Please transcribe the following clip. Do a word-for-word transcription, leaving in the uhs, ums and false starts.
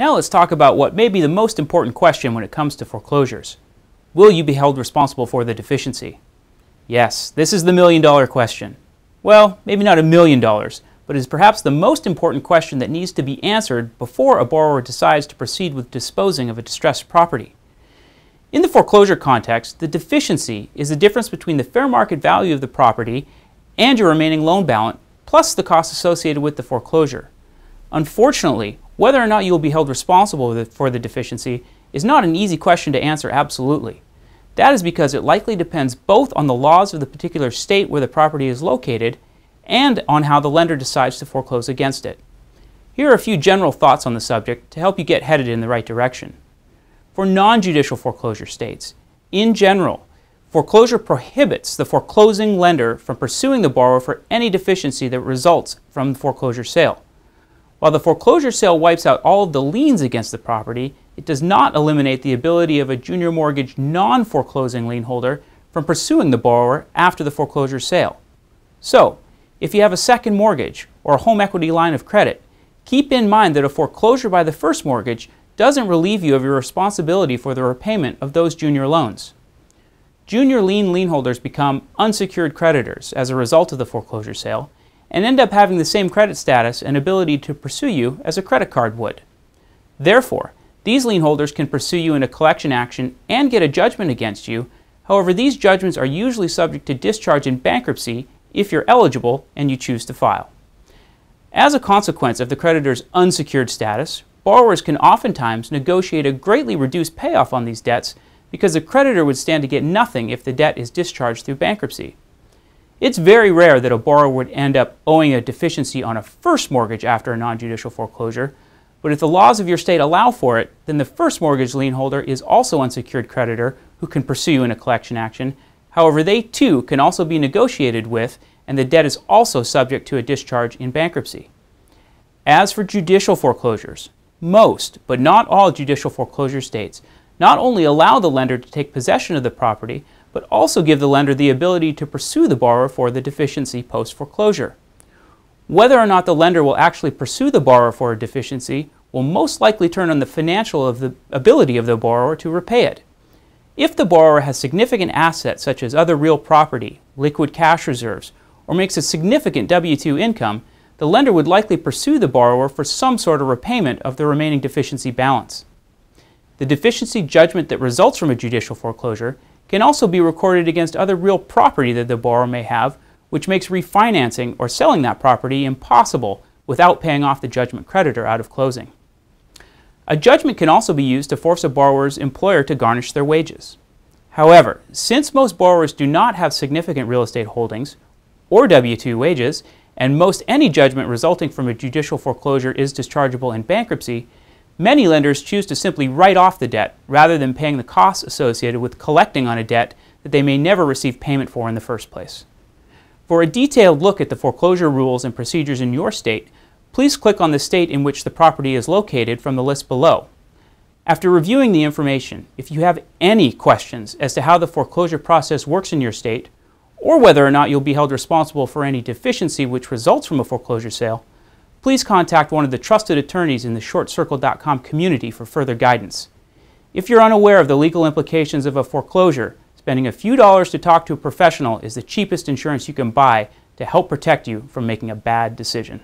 Now let's talk about what may be the most important question when it comes to foreclosures. Will you be held responsible for the deficiency? Yes, this is the million dollar question. Well, maybe not a million dollars, but is perhaps the most important question that needs to be answered before a borrower decides to proceed with disposing of a distressed property. In the foreclosure context, the deficiency is the difference between the fair market value of the property and your remaining loan balance, plus the costs associated with the foreclosure. Unfortunately, whether or not you will be held responsible for the deficiency is not an easy question to answer absolutely. That is because it likely depends both on the laws of the particular state where the property is located and on how the lender decides to foreclose against it. Here are a few general thoughts on the subject to help you get headed in the right direction. For non-judicial foreclosure states, in general, foreclosure prohibits the foreclosing lender from pursuing the borrower for any deficiency that results from the foreclosure sale. While the foreclosure sale wipes out all of the liens against the property, it does not eliminate the ability of a junior mortgage non-foreclosing lien holder from pursuing the borrower after the foreclosure sale. So, if you have a second mortgage or a home equity line of credit, keep in mind that a foreclosure by the first mortgage doesn't relieve you of your responsibility for the repayment of those junior loans. Junior lien lien holders become unsecured creditors as a result of the foreclosure sale and end up having the same credit status and ability to pursue you as a credit card would. Therefore, these lien holders can pursue you in a collection action and get a judgment against you. However, these judgments are usually subject to discharge in bankruptcy if you're eligible and you choose to file. As a consequence of the creditor's unsecured status, borrowers can oftentimes negotiate a greatly reduced payoff on these debts because the creditor would stand to get nothing if the debt is discharged through bankruptcy. It's very rare that a borrower would end up owing a deficiency on a first mortgage after a non-judicial foreclosure, but if the laws of your state allow for it, then the first mortgage lien holder is also an unsecured creditor who can pursue you in a collection action. However, they too can also be negotiated with, and the debt is also subject to a discharge in bankruptcy. As for judicial foreclosures, most, but not all, judicial foreclosure states not only allow the lender to take possession of the property, but also give the lender the ability to pursue the borrower for the deficiency post-foreclosure. Whether or not the lender will actually pursue the borrower for a deficiency will most likely turn on the financial of the ability of the borrower to repay it. If the borrower has significant assets such as other real property, liquid cash reserves, or makes a significant W two income, the lender would likely pursue the borrower for some sort of repayment of the remaining deficiency balance. The deficiency judgment that results from a judicial foreclosure can also be recorded against other real property that the borrower may have, which makes refinancing or selling that property impossible without paying off the judgment creditor out of closing. A judgment can also be used to force a borrower's employer to garnish their wages. However, since most borrowers do not have significant real estate holdings or W two wages, and most any judgment resulting from a judicial foreclosure is dischargeable in bankruptcy, many lenders choose to simply write off the debt rather than paying the costs associated with collecting on a debt that they may never receive payment for in the first place. For a detailed look at the foreclosure rules and procedures in your state, please click on the state in which the property is located from the list below. After reviewing the information, if you have any questions as to how the foreclosure process works in your state, or whether or not you'll be held responsible for any deficiency which results from a foreclosure sale, please contact one of the trusted attorneys in the Short Circle dot com community for further guidance. If you're unaware of the legal implications of a foreclosure, spending a few dollars to talk to a professional is the cheapest insurance you can buy to help protect you from making a bad decision.